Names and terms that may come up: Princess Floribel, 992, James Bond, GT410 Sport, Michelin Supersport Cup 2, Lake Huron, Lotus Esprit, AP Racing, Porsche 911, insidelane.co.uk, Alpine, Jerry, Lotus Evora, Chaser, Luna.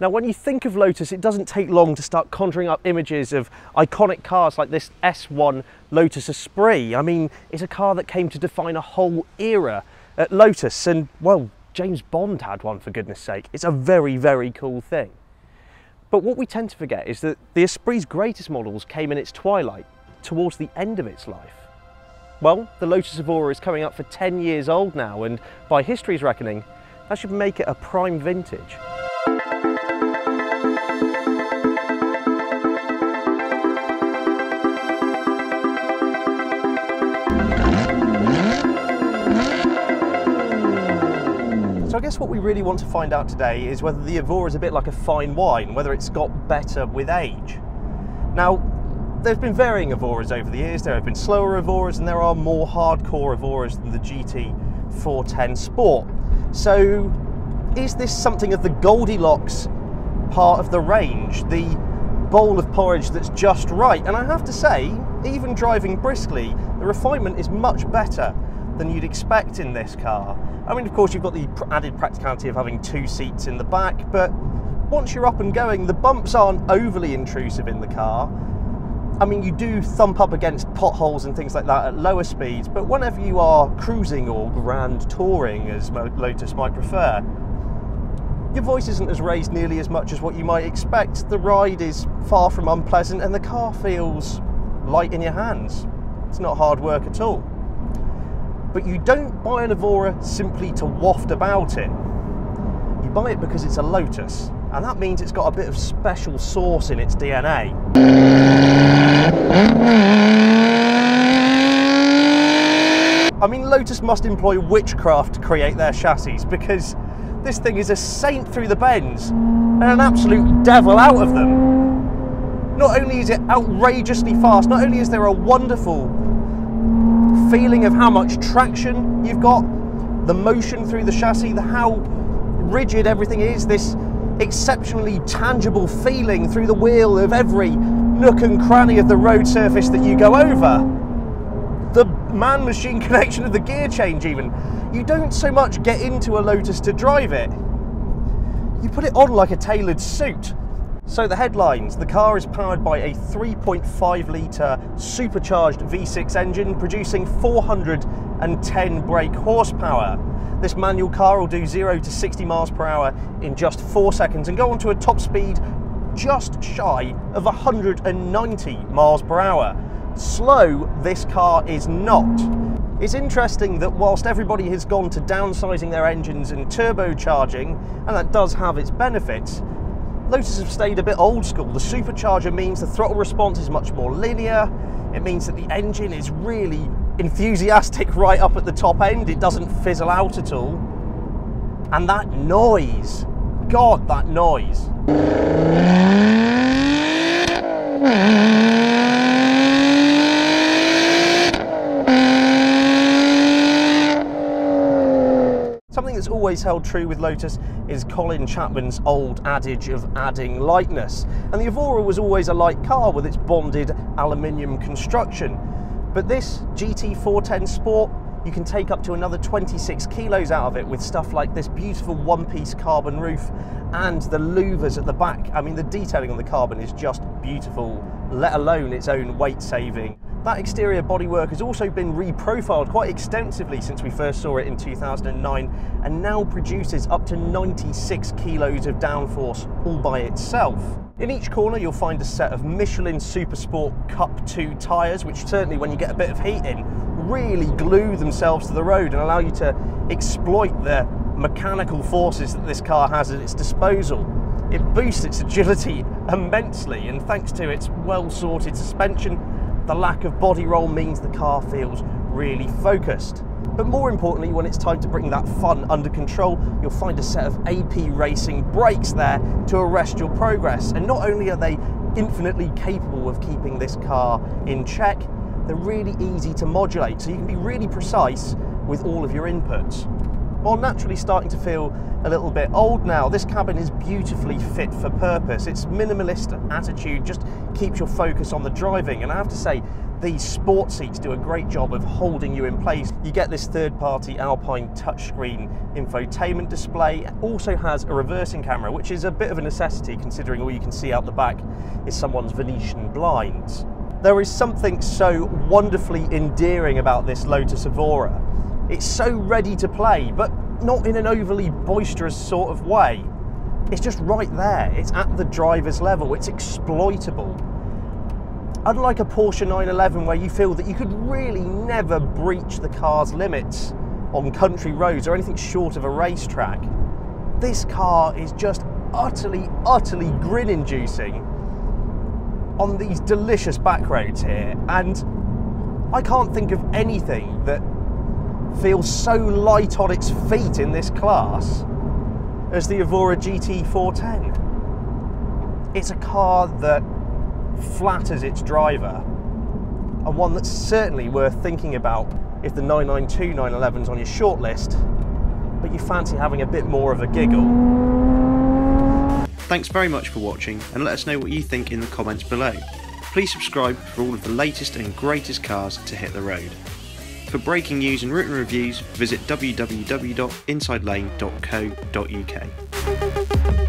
Now, when you think of Lotus, it doesn't take long to start conjuring up images of iconic cars like this S1 Lotus Esprit. I mean, it's a car that came to define a whole era at Lotus, and, well, James Bond had one, for goodness sake. It's a very, very cool thing. But what we tend to forget is that the Esprit's greatest models came in its twilight, towards the end of its life. Well, the Lotus Evora is coming up for 10 years old now, and by history's reckoning, that should make it a prime vintage. So I guess what we really want to find out today is whether the Evora is a bit like a fine wine, whether it's got better with age. Now, there's been varying Evoras over the years. There have been slower Evoras, and there are more hardcore Evoras than the GT410 Sport. So is this something of the Goldilocks part of the range, the bowl of porridge that's just right? And I have to say, even driving briskly, the refinement is much better than you'd expect in this car. I mean, of course, you've got the added practicality of having two seats in the back, but once you're up and going, the bumps aren't overly intrusive in the car. I mean, you do thump up against potholes and things like that at lower speeds, but whenever you are cruising or grand touring, as Lotus might prefer, your voice isn't as raised nearly as much as what you might expect. The ride is far from unpleasant, and the car feels light in your hands. It's not hard work at all. But you don't buy an Evora simply to waft about it. You buy it because it's a Lotus, and that means it's got a bit of special sauce in its DNA. I mean, Lotus must employ witchcraft to create their chassis, because this thing is a saint through the bends and an absolute devil out of them. Not only is it outrageously fast, not only is there a wonderful feeling of how much traction you've got, the motion through the chassis, how rigid everything is, this exceptionally tangible feeling through the wheel of every nook and cranny of the road surface that you go over, the man-machine connection of the gear change even. You don't so much get into a Lotus to drive it, you put it on like a tailored suit. So the headlines: the car is powered by a 3.5-litre supercharged V6 engine producing 410 brake horsepower. This manual car will do 0 to 60 miles per hour in just 4 seconds and go on to a top speed just shy of 190 miles per hour. Slow, this car is not. It's interesting that whilst everybody has gone to downsizing their engines and turbocharging, and that does have its benefits, Lotus have stayed a bit old school. The supercharger means the throttle response is much more linear. It means that the engine is really enthusiastic right up at the top end. It doesn't fizzle out at all. And that noise, God, that noise. Something that's always held true with Lotus is Colin Chapman's old adage of adding lightness. And the Evora was always a light car with its bonded aluminium construction. But this GT410 Sport, you can take up to another 26 kilos out of it with stuff like this beautiful one-piece carbon roof and the louvers at the back. I mean, the detailing on the carbon is just beautiful, let alone its own weight saving. That exterior bodywork has also been reprofiled quite extensively since we first saw it in 2009, and now produces up to 96 kilos of downforce all by itself. In each corner you'll find a set of Michelin Supersport Cup 2 tyres, which certainly when you get a bit of heat in, really glue themselves to the road and allow you to exploit the mechanical forces that this car has at its disposal. It boosts its agility immensely, and thanks to its well-sorted suspension, the lack of body roll means the car feels really focused. But more importantly, when it's time to bring that fun under control, you'll find a set of AP Racing brakes there to arrest your progress. And not only are they infinitely capable of keeping this car in check, they're really easy to modulate, so you can be really precise with all of your inputs. While naturally starting to feel a little bit old now, this cabin is beautifully fit for purpose. Its minimalist attitude just keeps your focus on the driving, and I have to say, These sport seats do a great job of holding you in place. You get this third-party Alpine touchscreen infotainment display. It also has a reversing camera, which is a bit of a necessity considering all you can see out the back is someone's Venetian blinds. There is something so wonderfully endearing about this Lotus Evora. It's so ready to play, but not in an overly boisterous sort of way. It's just right there. It's at the driver's level. It's exploitable. Unlike a Porsche 911 where you feel that you could really never breach the car's limits on country roads or anything short of a racetrack, this car is just utterly grin-inducing on these delicious back roads here, and I can't think of anything that feels so light on its feet in this class as the Evora GT410. It's a car that flatters its driver, and one that's certainly worth thinking about if the 992 911's on your short list, but you fancy having a bit more of a giggle. Thanks very much for watching, and let us know what you think in the comments below. Please subscribe for all of the latest and greatest cars to hit the road. For breaking news and written reviews, visit www.insidelane.co.uk.